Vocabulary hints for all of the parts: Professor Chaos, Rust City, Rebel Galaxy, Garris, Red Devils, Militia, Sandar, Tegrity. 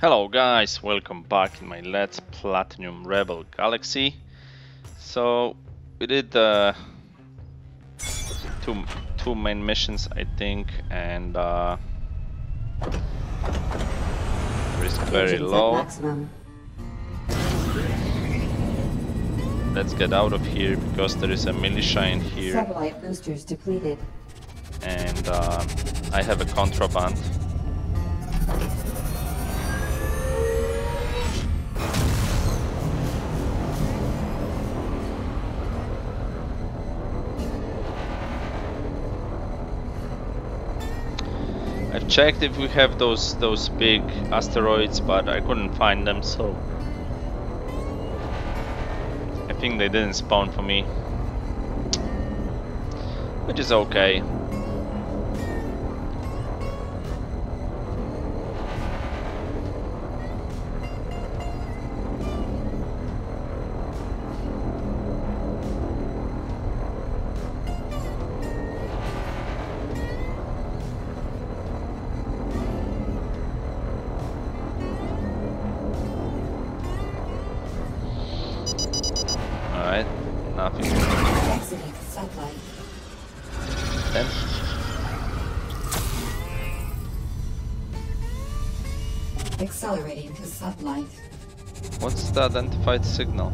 Hello guys, welcome back in my Let's Platinum Rebel Galaxy. So we did two main missions, I think, and risk very low. Let's get out of here because there is a militia in here. Satellite boosters depleted. And I have a contraband. I checked if we have those big asteroids, but I couldn't find them, so I think they didn't spawn for me, which is okay. Accelerating to sublight. What's the identified signal?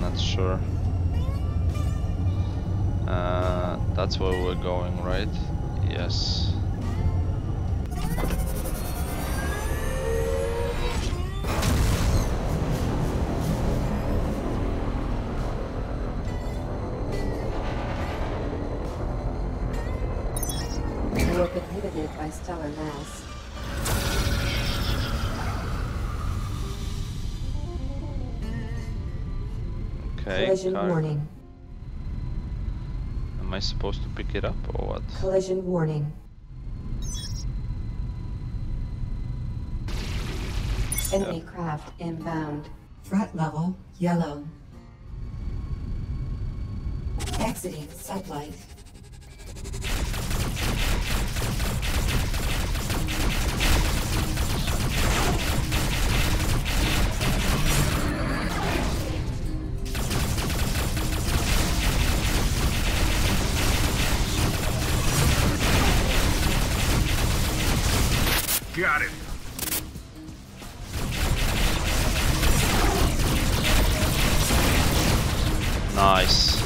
Not sure. That's where we're going, right? Yes. By stellar mass. Okay. Collision warning. Am I supposed to pick it up or what? Collision warning. Enemy craft inbound. Threat level yellow. Exiting satellite. Got it. Nice.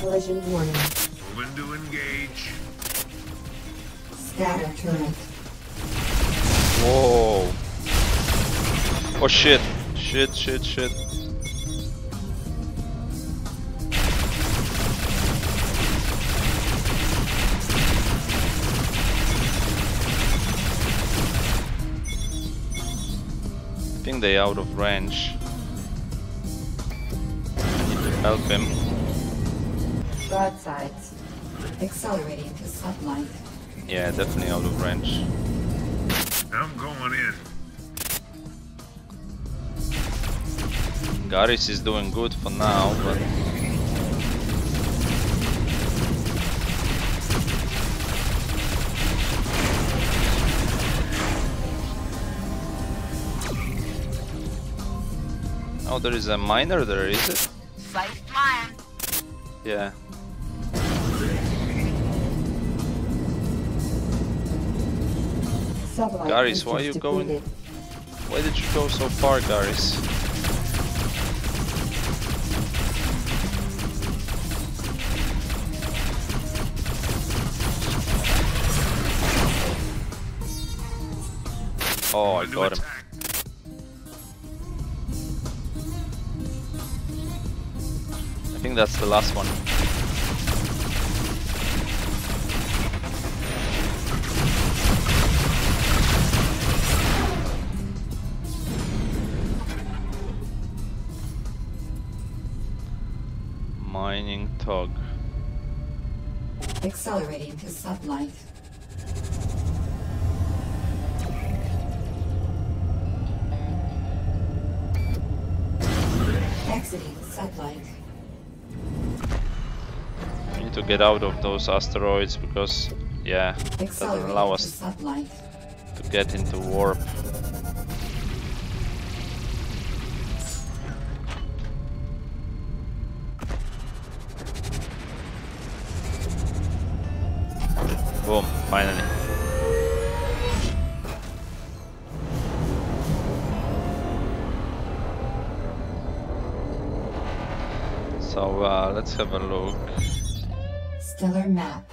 Collision warning. Moving to engage. Scatter turret. Whoa. Oh shit. Shit, shit, shit. I think they're out of range. I need to help him. Broadsides. Accelerating to sublight. Yeah, definitely out of range. I'm going in. Garris is doing good for now, but oh, there is a miner there, is it? Safe mine. Yeah. Garris, why are you going? Why did you go so far, Garris? Oh, I got him. I think that's the last one. Mining tog. Accelerating to sublight. Exiting sublight. We need to get out of those asteroids because, yeah, that doesn't allow us to get into warp. Boom, finally. So let's have a look. Stellar map.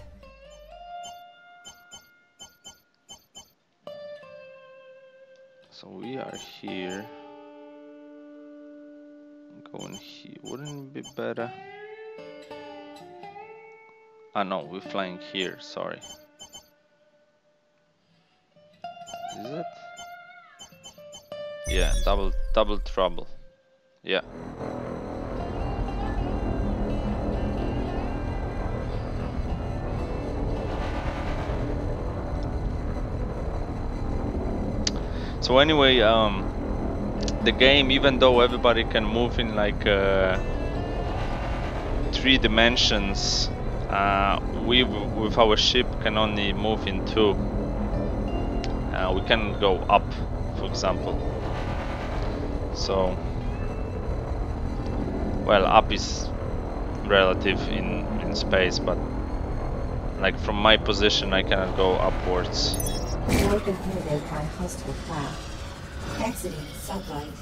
So we are here. Going here. Wouldn't it be better? Ah no, we're flying here. Sorry. Is it? Yeah, double trouble. Yeah. So anyway, the game, even though everybody can move in like 3 dimensions, we with our ship can only move in 2. We can go up, for example. So, well, up is relative in space, but like from my position, I cannot go upwards. Warp inhibited by hostile craft. Exiting sublight.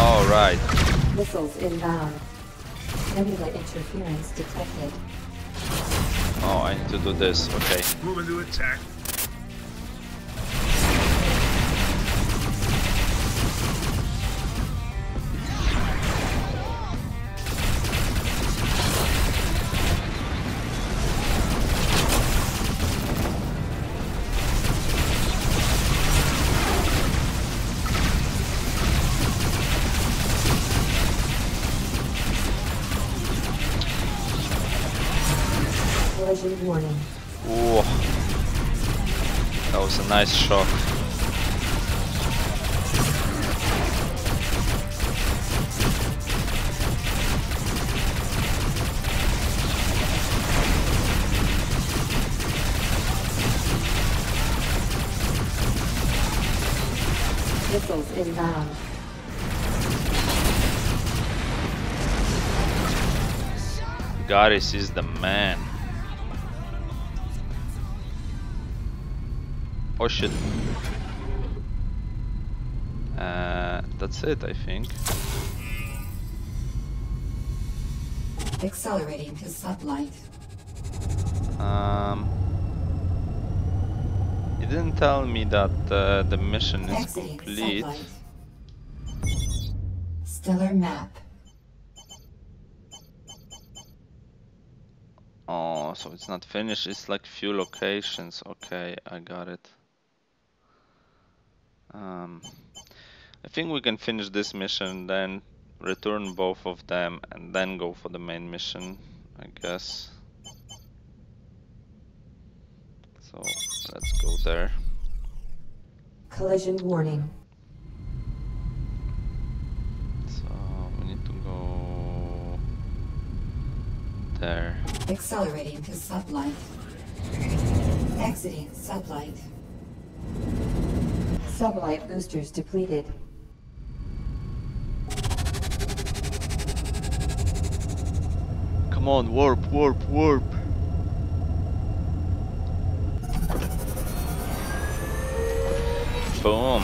All right. Missiles inbound. Nebula interference detected. Oh, I need to do this. Okay. Moving to attack. Warning. Whoa. That was a nice shot. Missiles inbound. Garis is the man. Oh shit. That's it, I think. Accelerating to sublight. It didn't tell me that the mission is complete. Stellar map. Oh, so it's not finished, it's like few locations. Okay, I got it. I think we can finish this mission, then return both of them, and then go for the main mission, I guess. So let's go there. Collision warning. So we need to go there. Accelerating to sublight. Exiting sublight. Sublight boosters depleted. Come on, warp. Boom.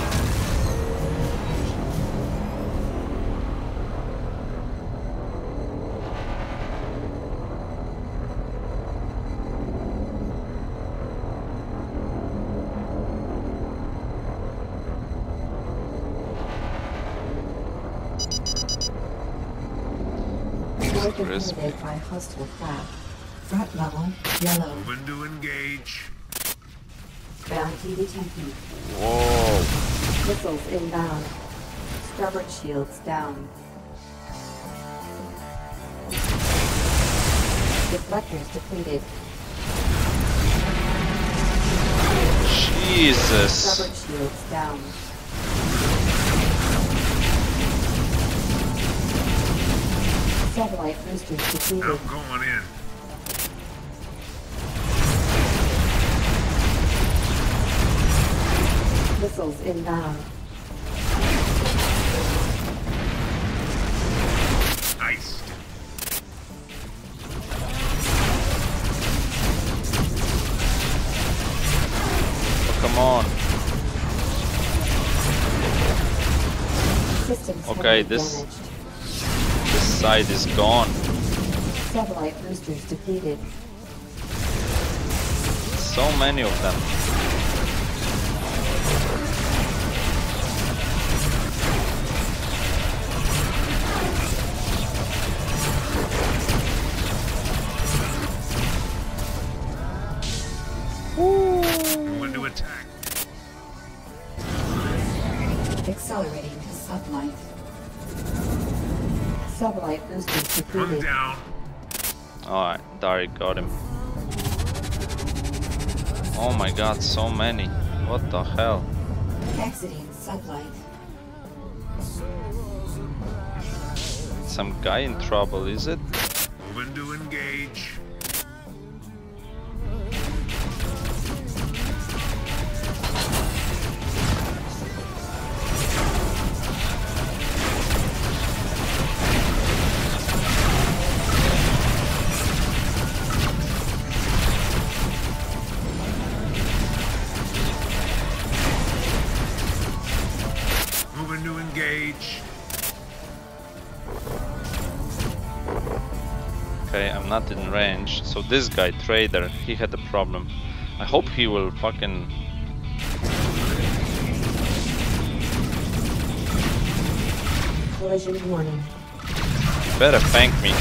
Inhibited by hostile craft. Threat level yellow. Open to engage. Bounty detected. Whoa. Missiles inbound. Starboard shields down. Deflectors depleted. Jeez. Jesus. I'm going in. Missiles inbound. Nice. Oh, come on. Okay, this side is gone. Satellite boosters depleted. So many of them. One down. Alright, Dari got him. Oh my god, so many. What the hell? Exiting sublight. Some guy in trouble, is it? Moving to engage. Not in range, so this guy, Trader, he had a problem. I hope he will fucking... Collision warning. You better thank me.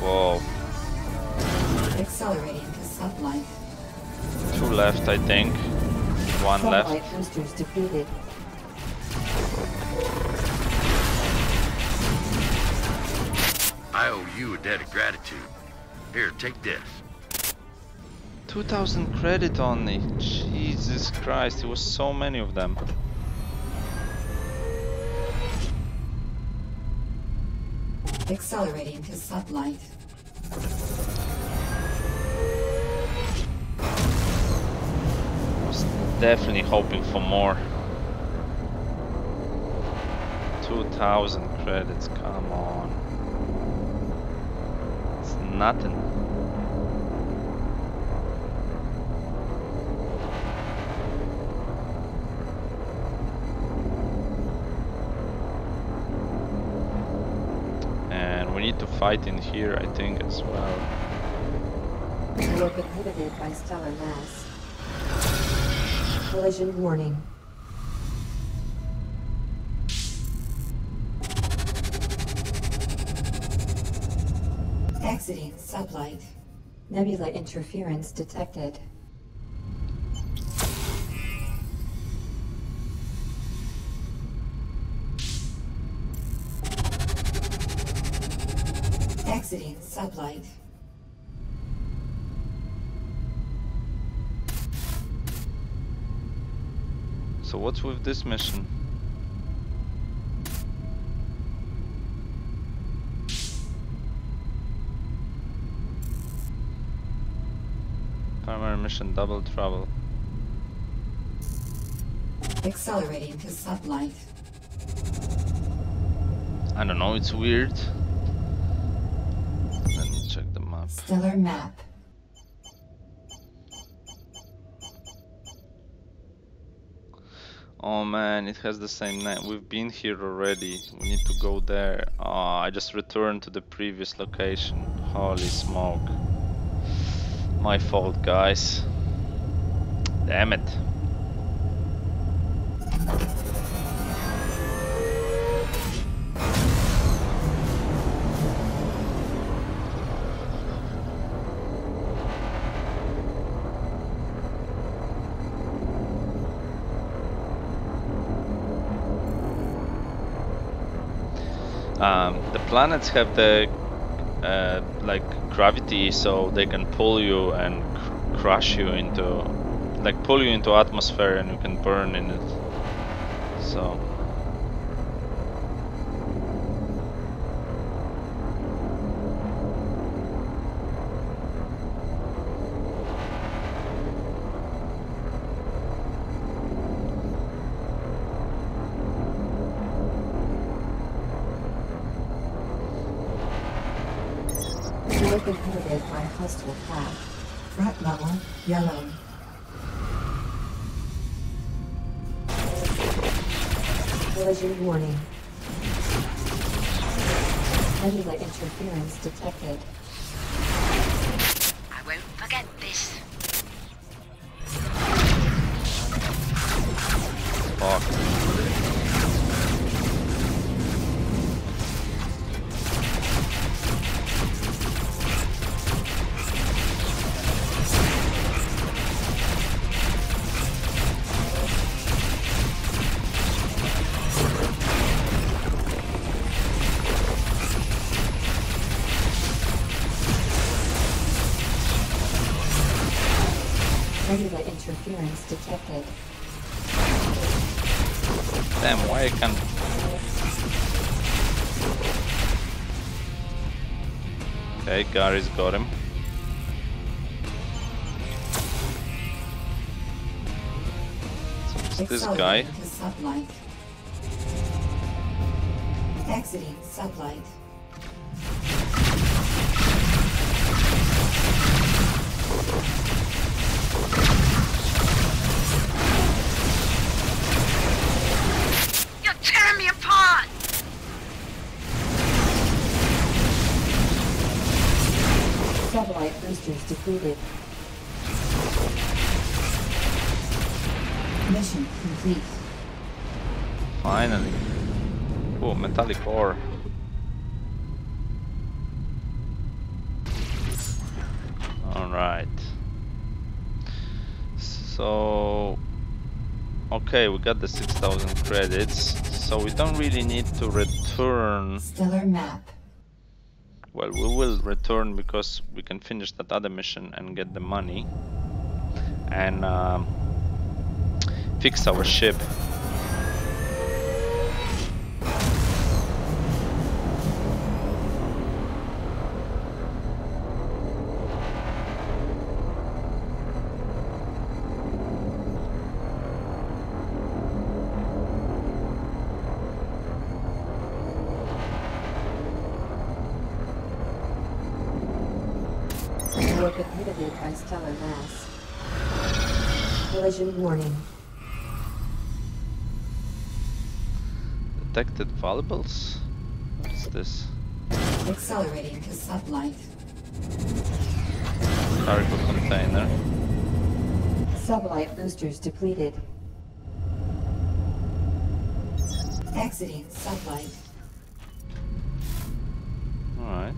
Whoa. Accelerating. Two left, I think. One left. I owe you a debt of gratitude. Here, take this. 2,000 credit only. Jesus Christ, it was so many of them. Accelerating to sublight. Definitely hoping for more. 2,000 credits, come on. It's nothing. And we need to fight in here, I think, as well. We're inhibited by stellar mass. Collision warning. Exiting sublight. Nebula interference detected. Exiting sublight. So what's with this mission? Primary mission, double travel. Accelerating to sublight. I don't know, it's weird. Let me check the map. Stellar map. Oh man, it has the same name. We've been here already. We need to go there. Oh, I just returned to the previous location. Holy smoke. My fault, guys. Damn it. The planets have the like gravity, so they can pull you and crush you into, like, pull you into atmosphere, and you can burn in it. So yellow. Collision warning. Nebula interference detected. I won't forget this. Detected. Damn, why I can't... Okay, Gary's got him. So it's this guy. Sublight. Exiting sublight. Satellite boosters depleted. Mission complete. Finally. Oh, metallic ore. Alright. So... okay, we got the 6,000 credits. So we don't really need to return... Stellar map. Well, we will return because we can finish that other mission and get the money and fix our ship. Warning. Detected valuables? What's this? Accelerating to sublight. Cargo container. Sublight boosters depleted. Exiting sublight. Alright.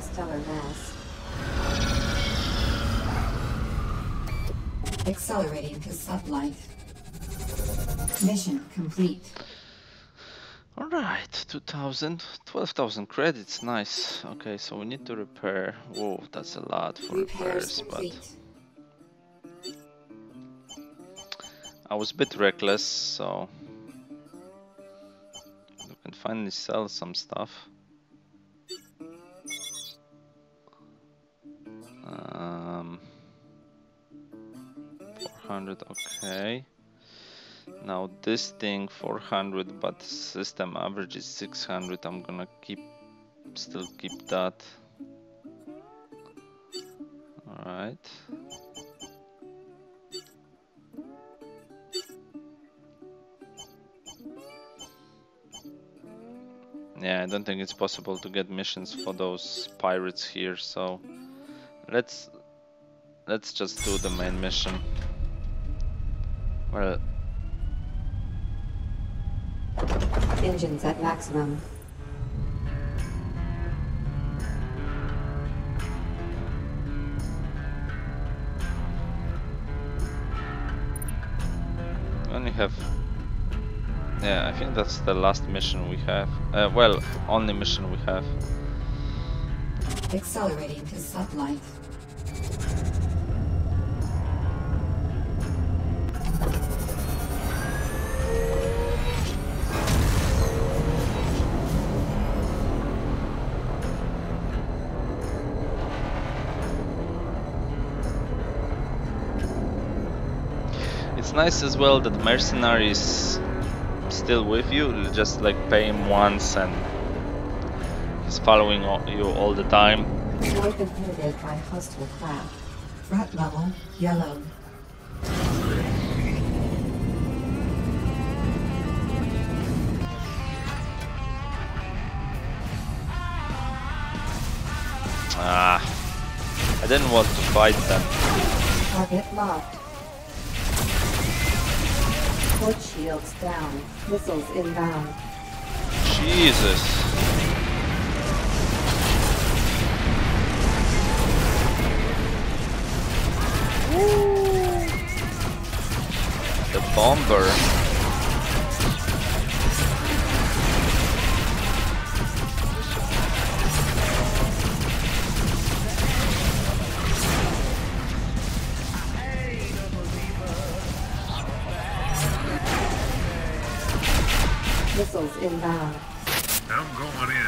Stellar mass. Accelerating to sublight. Mission complete. All right, 12,000 credits. Nice. Okay, so we need to repair. Whoa, that's a lot for repairs, but I was a bit reckless, so we can finally sell some stuff. Okay, now this thing 400, but system average is 600. I'm gonna still keep that. All right. Yeah, I don't think it's possible to get missions for those pirates here, so let's Let's just do the main mission. Well... Engines at maximum. Only have... Yeah, I think that's the last mission we have. Well, only mission we have. Accelerating to satellite. It's nice as well that mercenary is still with you. You just like pay him once and he's following you all the time. Weapon inhibited by hostile craft. Threat level yellow. Ah, I didn't want to fight them. Target locked. Port shields down. Missiles inbound. Jesus. The bomber. Missiles inbound. I'm going in.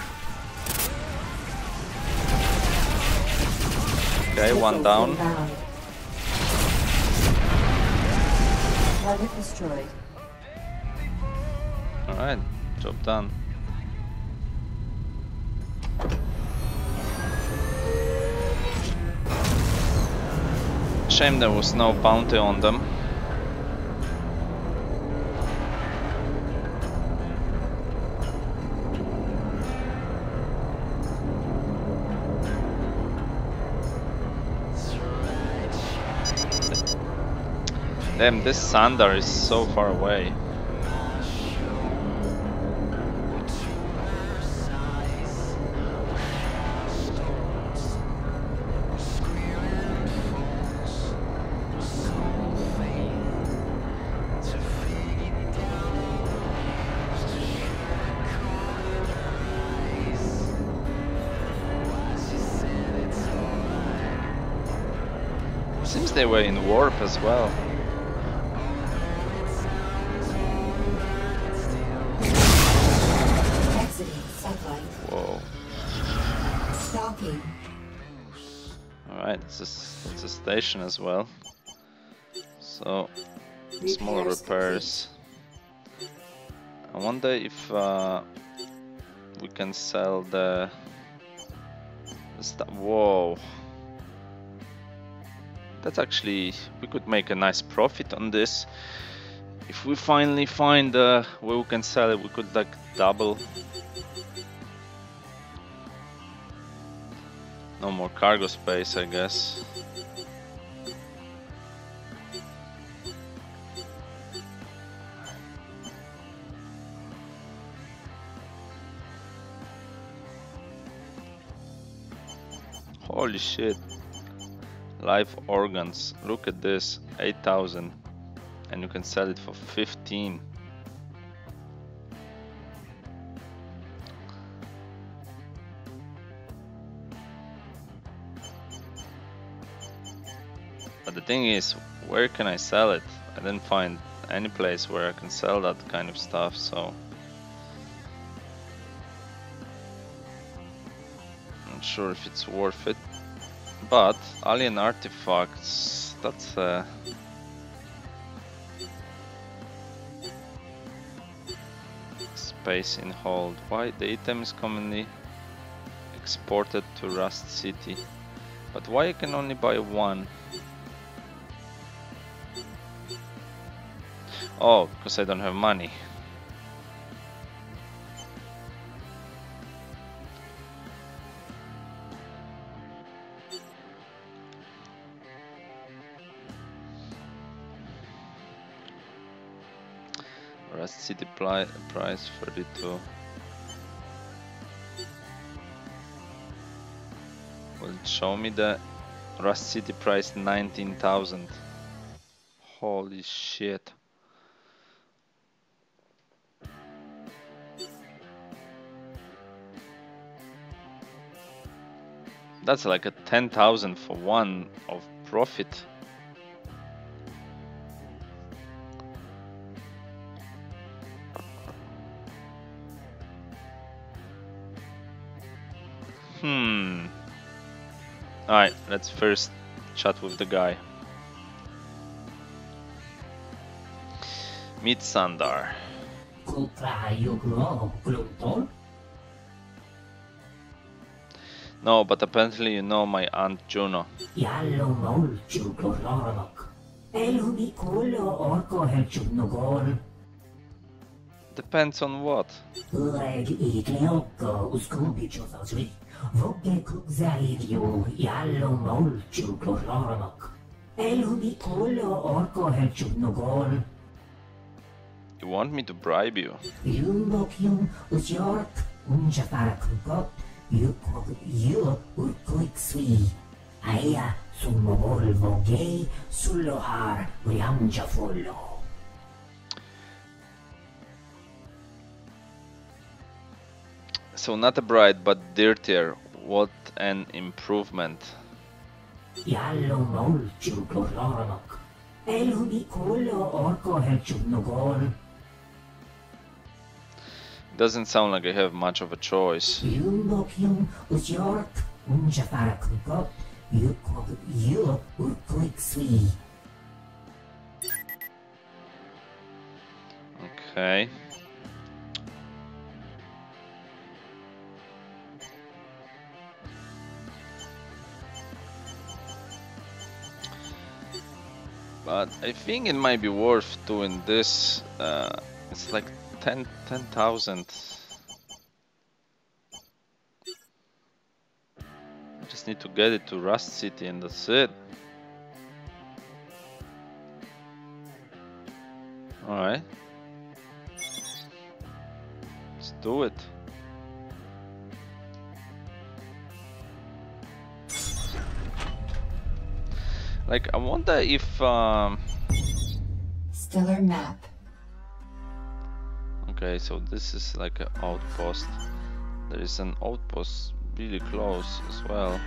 Okay, one down. Target destroyed. Alright, job done. Shame there was no bounty on them. Damn, this Sandar is so far away. Seems they were in warp as well. It's a station as well, so small repairs. I wonder if we can sell the stuff. Whoa, that's actually, we could make a nice profit on this. If we finally find where we can sell it, we could like double. No more cargo space, I guess. Holy shit. Live organs. Look at this. 8,000. And you can sell it for 15. The thing is, where can I sell it? I didn't find any place where I can sell that kind of stuff, so not sure if it's worth it. But alien artifacts, that's space in hold. Why? The item is commonly exported to Rust City, but why I can only buy one? Oh, because I don't have money. Rust City price 32. Well, show me the Rust City price 19,000. Holy shit. That's like a 10,000 for one of profit. Alright, let's first chat with the guy. Meet Sandar. No, but apparently you know my Aunt Juno. Depends on what? You want me to bribe you? So not a bride, but dirtier. What an improvement. Doesn't sound like I have much of a choice. Okay. But I think it might be worth doing this. It's like 10,000. I just need to get it to Rust City and that's it. Alright. Let's do it. Like, I wonder if stellar map. Okay, so this is like an outpost. There is an outpost really close as well.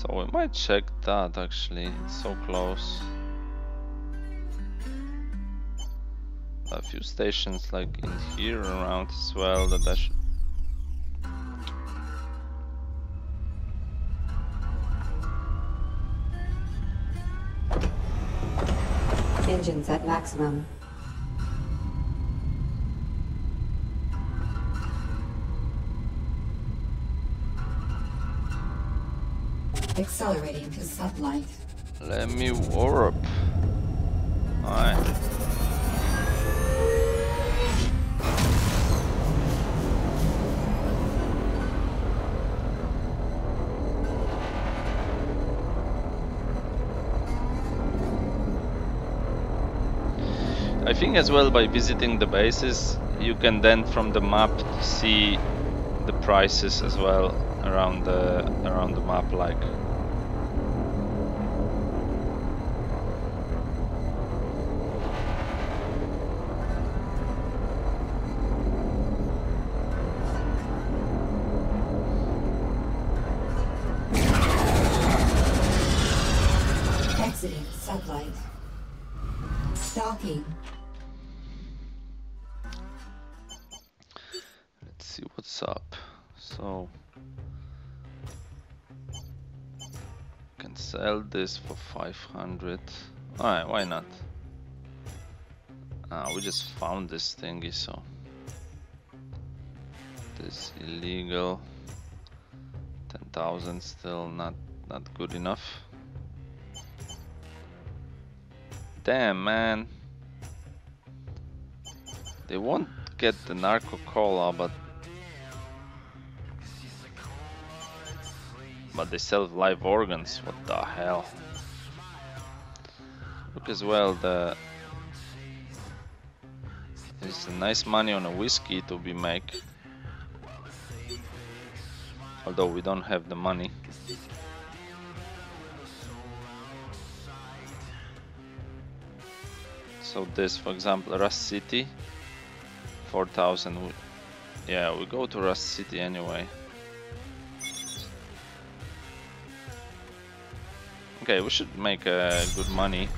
So we might check that actually, it's so close. A few stations like in here around as well that I should. Engines at maximum. Accelerating to sublight. Let me warp. Alright. I think as well by visiting the bases you can then from the map see the prices as well around the map like. Exiting sublight. Docking. See what's up. So can sell this for 500. Alright, why not? We just found this thingy, so this illegal. 10,000 still not good enough. Damn man, they won't get the narco cola, but But they sell live organs, what the hell. Look as well, there's nice money on a whiskey to be make. Although we don't have the money. So this, for example, Rust City, 4,000. Yeah, we go to Rust City anyway. Okay, we should make good money.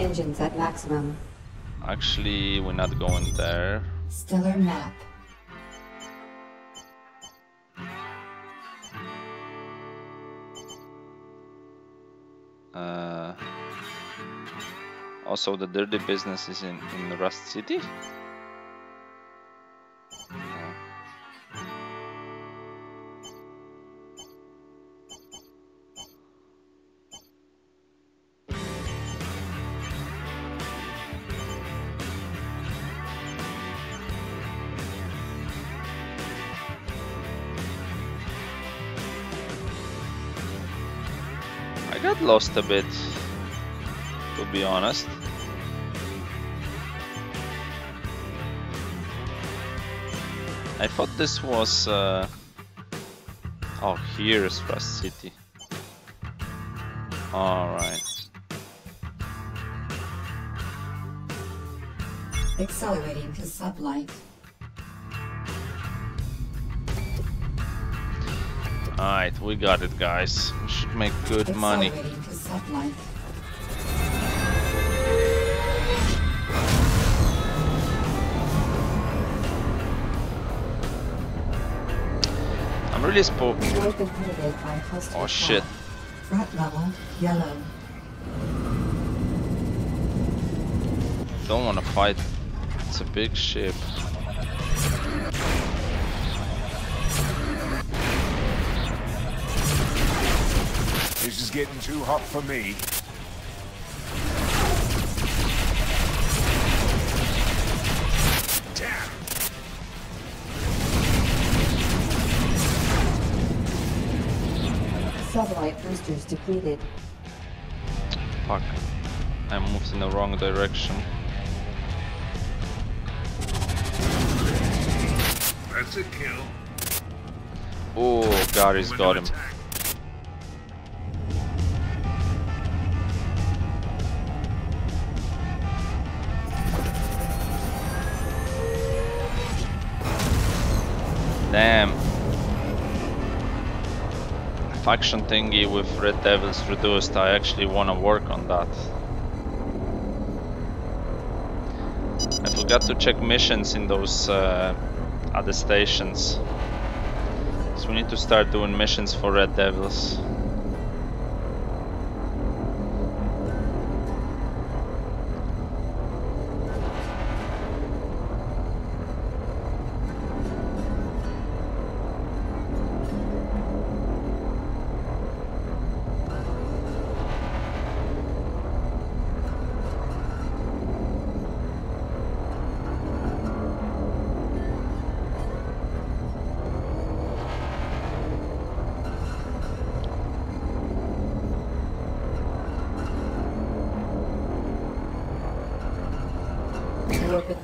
Engines at maximum. Actually, we're not going there. Stellar map. Also, the dirty business is in Rust City. I got lost a bit, to be honest. I thought this was... Oh, here's Rust City. Alright. Accelerating to sublight. Alright, we got it, guys. We should make good money. I'm really spooked. Oh shit. Threat level yellow. Don't wanna fight. It's a big ship. This is getting too hot for me. Damn. Sublight boosters depleted. Fuck. I moved in the wrong direction. That's a kill. Oh, God, he's got him. Damn. Faction thingy with Red Devils reduced. I actually want to work on that. I forgot to check missions in those other stations. So we need to start doing missions for Red Devils.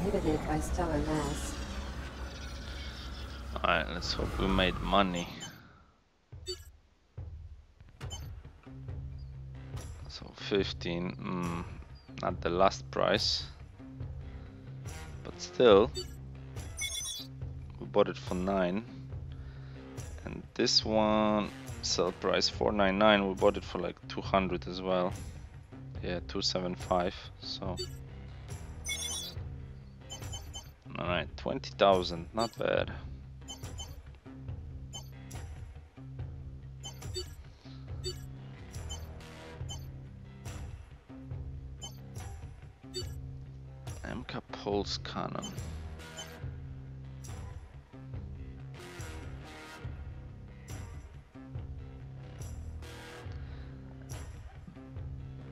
Inhibited by stellar mass. Alright, let's hope we made money. So 15, not the last price, but still, we bought it for 9, and this one, sell price 499, we bought it for like 200 as well, yeah, 275, so... Alright, 20,000, not bad. MK Pulse Cannon.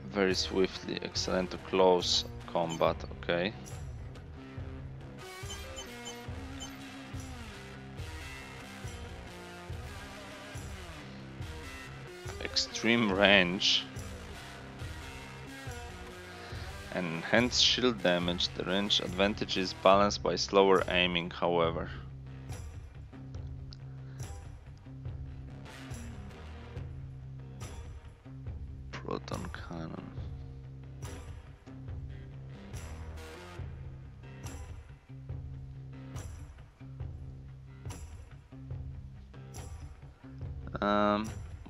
Very swiftly, excellent to close combat, okay. extreme range and enhanced shield damage. The range advantage is balanced by slower aiming, however. Proton cannon.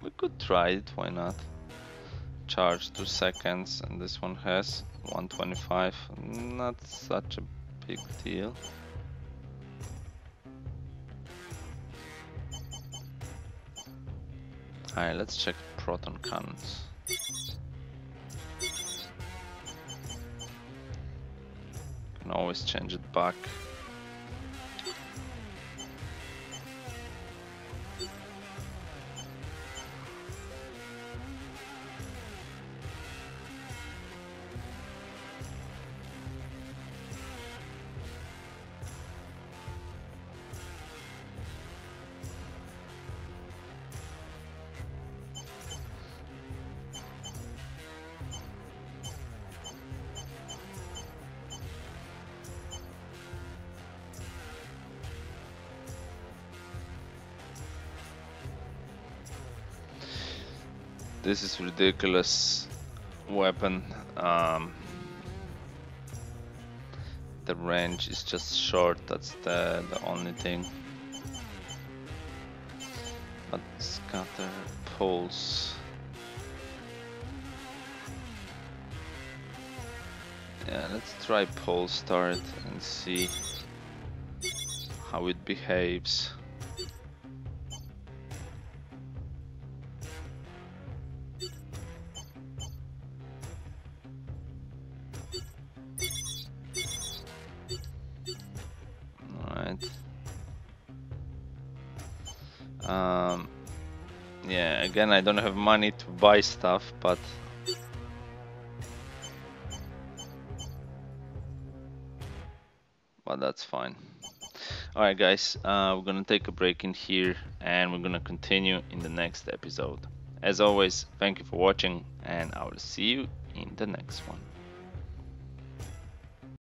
We could try it, why not? Charge 2 seconds, and this one has 125, not such a big deal. Alright, let's check proton cannons. Can always change it back. This is ridiculous weapon. The range is just short, that's the only thing. But scatter pulse. Yeah, let's try pulse start and see how it behaves. Yeah, again, I don't have money to buy stuff, but that's fine. Alright guys, we're gonna take a break in here and we're gonna continue in the next episode. As always, thank you for watching and I will see you in the next one.